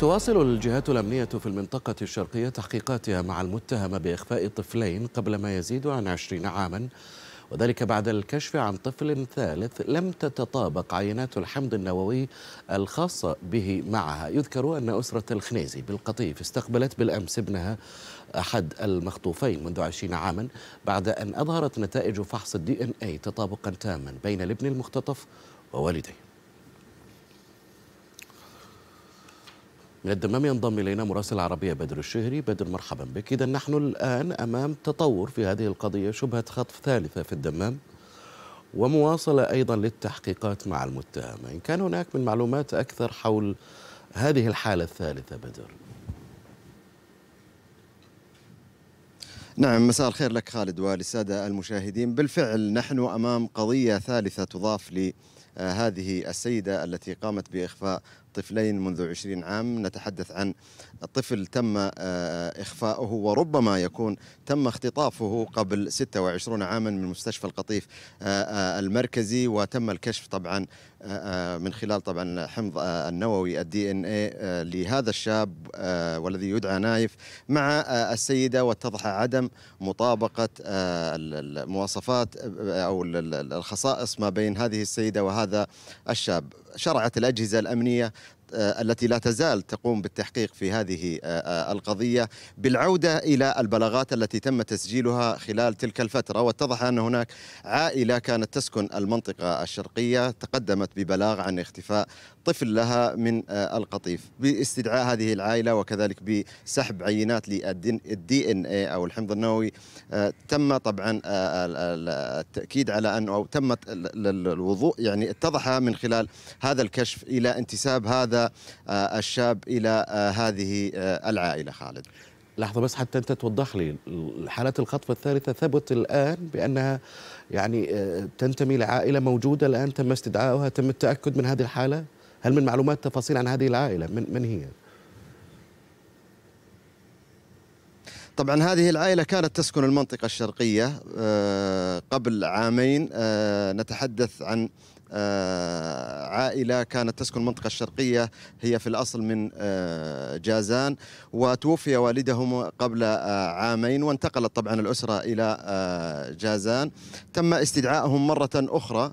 تواصل الجهات الأمنية في المنطقة الشرقية تحقيقاتها مع المتهم بإخفاء طفلين قبل ما يزيد عن 20 عاما، وذلك بعد الكشف عن طفل ثالث لم تتطابق عينات الحمض النووي الخاصة به معها. يذكر أن أسرة الخنيزي بالقطيف استقبلت بالأمس ابنها أحد المخطوفين منذ 20 عاما، بعد أن أظهرت نتائج فحص الDNA تطابقا تاما بين الابن المختطف ووالديه. من الدمام ينضم إلينا مراسل العربية بدر الشهري. بدر، مرحبا بك. إذا نحن الآن أمام تطور في هذه القضية، شبهة خطف ثالثة في الدمام، ومواصلة أيضا للتحقيقات مع المتهمة. إن كان هناك من معلومات أكثر حول هذه الحالة الثالثة بدر؟ نعم، مساء الخير لك خالد وللسادة المشاهدين. بالفعل نحن أمام قضية ثالثة تضاف هذه السيدة التي قامت بإخفاء طفلين منذ 20 عام. نتحدث عن طفل تم إخفاؤه وربما يكون تم اختطافه قبل 26 عاما من مستشفى القطيف المركزي، وتم الكشف طبعا من خلال طبعا حمض النووي الDNA لهذا الشاب والذي يدعى نايف مع السيدة، واتضح عدم مطابقة المواصفات أو الخصائص ما بين هذه السيدة وهذا الشاب. شرعت الأجهزة الأمنية التي لا تزال تقوم بالتحقيق في هذه القضية بالعودة إلى البلاغات التي تم تسجيلها خلال تلك الفترة، واتضح أن هناك عائلة كانت تسكن المنطقة الشرقية تقدمت ببلاغ عن اختفاء طفل لها من القطيف، باستدعاء هذه العائلة وكذلك بسحب عينات للDNA أو الحمض النووي. تم طبعا التأكيد على أنه أو تمت الوضوء، يعني اتضح من خلال هذا الكشف إلى انتساب هذا الشاب إلى هذه العائلة. خالد، لحظة بس حتى أنت توضح لي، حالة الخطف الثالثة ثبت الآن بأنها يعني تنتمي لعائلة موجودة الآن تم استدعاؤها، تم التأكد من هذه الحالة. هل من معلومات تفاصيل عن هذه العائلة؟ من هي؟ طبعا هذه العائلة كانت تسكن المنطقة الشرقية قبل عامين. نتحدث عن عائلة كانت تسكن المنطقة الشرقية، هي في الأصل من جازان، وتوفي والدهم قبل عامين، وانتقلت طبعا الأسرة إلى جازان. تم استدعائهم مرة أخرى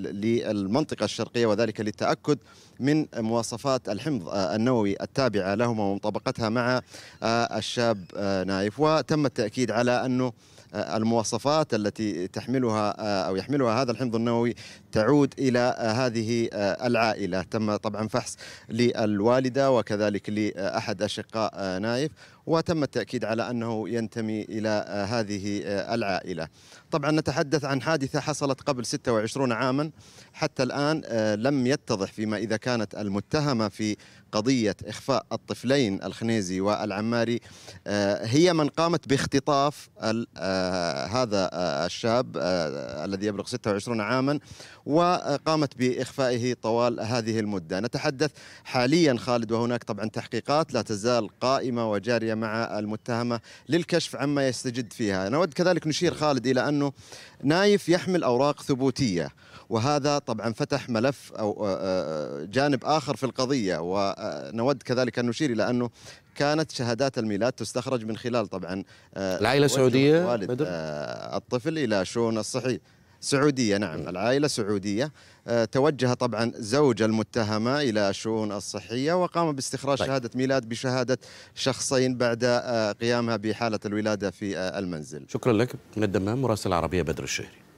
للمنطقة الشرقية، وذلك للتأكد من مواصفات الحمض النووي التابعة لهما ومطابقتها مع الشاب نايف، وتم التأكيد على أنه المواصفات التي تحملها أو يحملها هذا الحمض النووي تعود إلى هذه العائلة. تم طبعا فحص للوالدة وكذلك لأحد أشقاء نايف، وتم التأكيد على أنه ينتمي إلى هذه العائلة. طبعا نتحدث عن حادثة حصلت قبل 26 عاما. حتى الآن لم يتضح فيما إذا كانت المتهمة في قضية إخفاء الطفلين الخنيزي والعماري هي من قامت باختطاف هذا الشاب الذي يبلغ 26 عاما وقامت بإخفائه طوال هذه المدة. نتحدث حاليا خالد، وهناك طبعا تحقيقات لا تزال قائمة وجارية مع المتهمة للكشف عما يستجد فيها. نود كذلك نشير خالد إلى أنه نايف يحمل أوراق ثبوتية، وهذا طبعا فتح ملف أو جانب آخر في القضية. ونود كذلك أن نشير إلى أنه كانت شهادات الميلاد تستخرج من خلال طبعا العائلة السعودية، والد الطفل إلى شؤون الصحي سعودية. نعم، العائلة سعودية. توجه طبعا زوج المتهمة إلى الشؤون الصحية وقام باستخراج شهادة ميلاد بشهادة شخصين بعد قيامها بحالة الولادة في المنزل. شكرا لك. من الدمام مراسل العربية بدر الشهري.